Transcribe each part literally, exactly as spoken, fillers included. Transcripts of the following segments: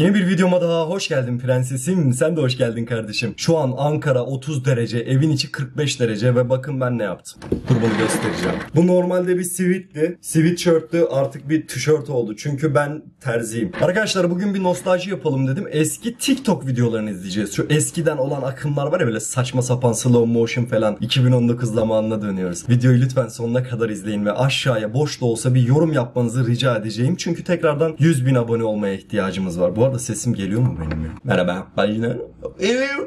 Yeni bir videoma daha hoş geldin prensesim. Sen de hoş geldin kardeşim. Şu an Ankara otuz derece, evin içi kırk beş derece ve bakın ben ne yaptım. Dur bunu göstereceğim. Bu normalde bir sivitti. Sivitshirt'tü, artık bir tişört oldu. Çünkü ben terziyim. Arkadaşlar bugün bir nostalji yapalım dedim. Eski TikTok videolarını izleyeceğiz. Şu eskiden olan akımlar var ya, böyle saçma sapan slow motion falan. iki bin on dokuz zamanına dönüyoruz. Videoyu lütfen sonuna kadar izleyin ve aşağıya boş da olsa bir yorum yapmanızı rica edeceğim. Çünkü tekrardan yüz bin abone olmaya ihtiyacımız var. Bu arada sesim geliyor mu benim ya? Merhaba.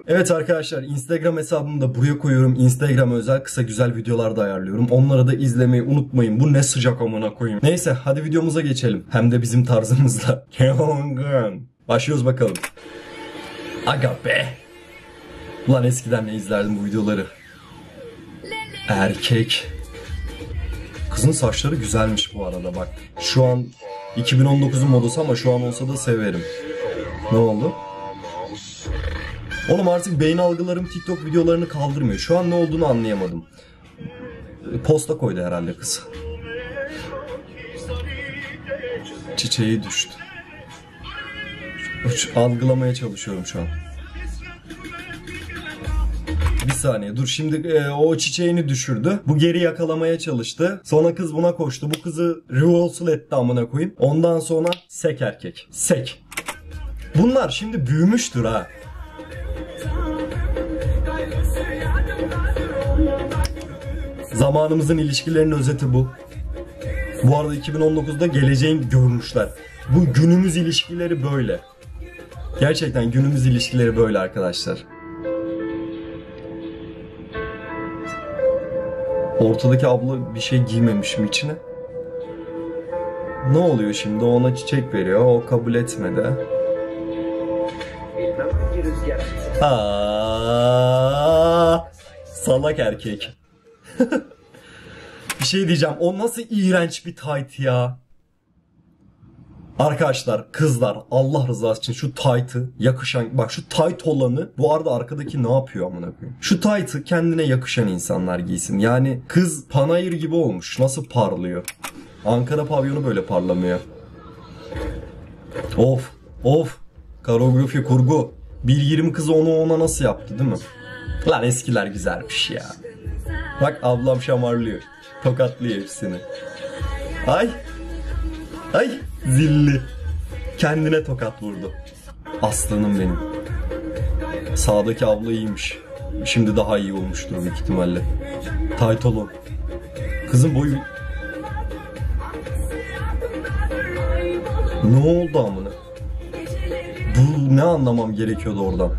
Evet arkadaşlar, Instagram hesabımı da buraya koyuyorum. Instagram'a özel kısa güzel videolar da ayarlıyorum. Onları da izlemeyi unutmayın. Bu ne sıcak amına koyayım. Neyse hadi videomuza geçelim. Hem de bizim tarzımızla. Başlıyoruz bakalım. Aga be. Ulan eskiden ne izlerdim bu videoları. Erkek. Kızın saçları güzelmiş bu arada bak. Şu an iki bin on dokuzun modası ama şu an olsa da severim. Ne oldu? Oğlum artık beyin algılarım TikTok videolarını kaldırmıyor. Şu an ne olduğunu anlayamadım. Posta koydu herhalde kız. Çiçeği düştü. Algılamaya çalışıyorum şu an. Bir saniye dur, şimdi e, o çiçeğini düşürdü. Bu geri yakalamaya çalıştı. Sonra kız buna koştu. Bu kızı revolsal etti amına koyayım. Ondan sonra sek erkek. Sek. Bunlar şimdi büyümüştür ha. Zamanımızın ilişkilerinin özeti bu. Bu arada iki bin on dokuzda geleceğin görmüşler. Bu günümüz ilişkileri böyle. Gerçekten günümüz ilişkileri böyle arkadaşlar. Ortadaki abla bir şey giymemişim içine. Ne oluyor şimdi? Ona çiçek veriyor. O kabul etmedi. Aa, salak erkek. Bir şey diyeceğim. O nasıl iğrenç bir tayt ya? Arkadaşlar, kızlar Allah rızası için şu taytı yakışan, bak şu tayt olanı, bu arada arkadaki ne yapıyor amına koyayım? Şu taytı kendine yakışan insanlar giysin. Yani kız panayır gibi olmuş. Nasıl parlıyor? Ankara pavyonu böyle parlamıyor. Of of. Koreografi kurgu. bir yirmi kızı onu ona nasıl yaptı değil mi? Lan eskiler güzelmiş ya. Bak ablam şamarlıyor. Tokatlıyor hepsini. Ay. Ay. Zilli. Kendine tokat vurdu. Aslanım benim. Sağdaki abla iyiymiş. Şimdi daha iyi olmuştur büyük ihtimalle. Taytolo. Kızın boyu... Ne oldu amına? Bu ne anlamam gerekiyordu oradan?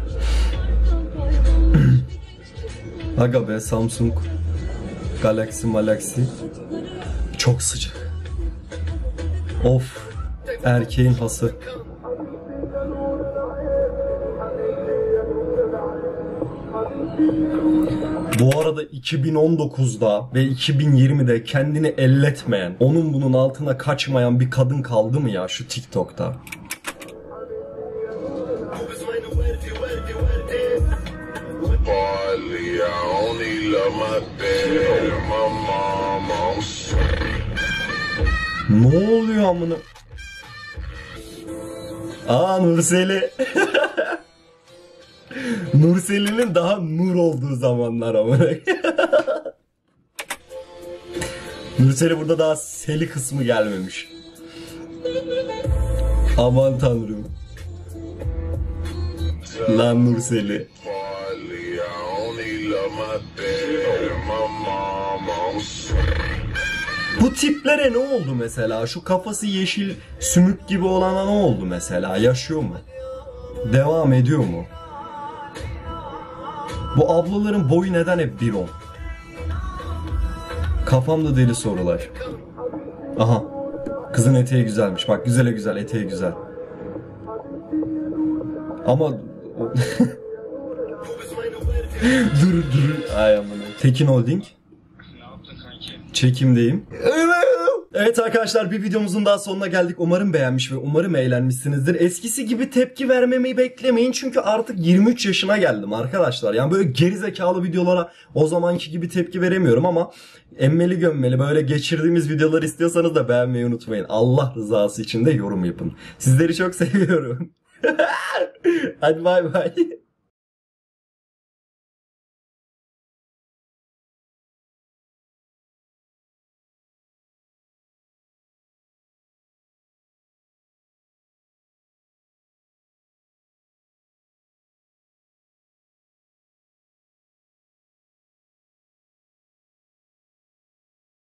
Aga be, Samsung Galaxy Malaxy. Çok sıcak. Of. Erkeğin hası. Bu arada iki bin on dokuzda ve iki bin yirmide kendini elletmeyen, onun bunun altına kaçmayan bir kadın kaldı mı ya şu TikTok'ta? Ne oluyor amına? Aa, Nurseli. Nurseli'nin daha nur olduğu zamanlar amına. Nurseli burada daha seli kısmı gelmemiş. Aman tanrım. Lan Nurseli. Bu tiplere ne oldu mesela? Şu kafası yeşil sümük gibi olana ne oldu mesela? Yaşıyor mu? Devam ediyor mu? Bu ablaların boyu neden hep bir on? Kafamda deli sorular. Aha. Kızın eteği güzelmiş. Bak güzele güzel, eteği güzel. Ama... dur dur. Ay aman. Tekin Holding. Çekimdeyim. Evet arkadaşlar, bir videomuzun daha sonuna geldik. Umarım beğenmiş ve umarım eğlenmişsinizdir. Eskisi gibi tepki vermemi beklemeyin. Çünkü artık yirmi üç yaşına geldim arkadaşlar. Yani böyle gerizekalı videolara o zamanki gibi tepki veremiyorum ama emmeli gömmeli böyle geçirdiğimiz videolar istiyorsanız da beğenmeyi unutmayın. Allah rızası için de yorum yapın. Sizleri çok seviyorum. Hadi bay bay.